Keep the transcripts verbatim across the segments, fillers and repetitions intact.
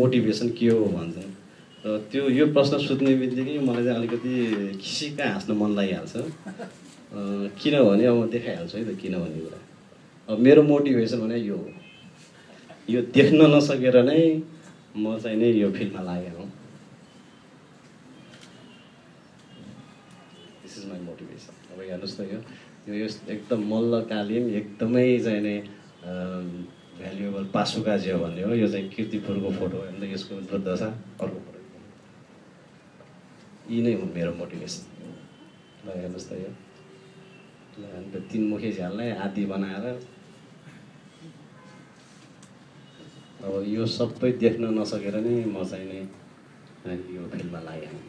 motivation के हो भन्छन् र त्यो यो प्रश्न सोध्ने बित्तिकै मलाई चाहिँ अलिकति खिसिका हाँस्न मन लागिहाल्छ किनभने अब देखाइहाल्छु है त किनभने कुरा अब मेरो मोटिभेसन भने यो हो यो देख्न नसकेर नै म चाहिँ नि यो फिल्डमा लागेको हुँ दिस इज माइ मोटिभेसन अब हेर्नुस् त यो एकदम मल्लकालीन एकदमै चाहिँ नि भ्यालुएबल पासुका जे भन्ने हो यो चाहिँ कीर्तिपुरको फोटो हो हैन यसको दुर्दशा अर्को फोटो यी नै हो मेरो मोटिभेसन ल हेर्नुस् त यो ल अन्त तीन मुखे झ्याललाई आदि बनाएर अब यो सबै देख्न नसकेर नै म चाहिँ नि यो फिल्ममा लागिहालेँ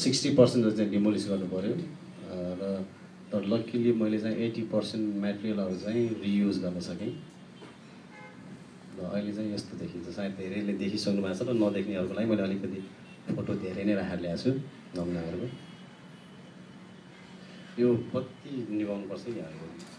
सिक्सटी पर्सेंट जो डिमोलिश कर लक्कीली मैं एटी पर्सेंट मटेरियल रियूज कर सकें अभी यो देखिज सायद धेरैले देखी सक्नु नदेख्ने अरुलाई मैं अलिकति फोटो धेरै नै राखेर ल्याछु नमुनाहरुको यो कति निभाउनु पर्छ यहाँ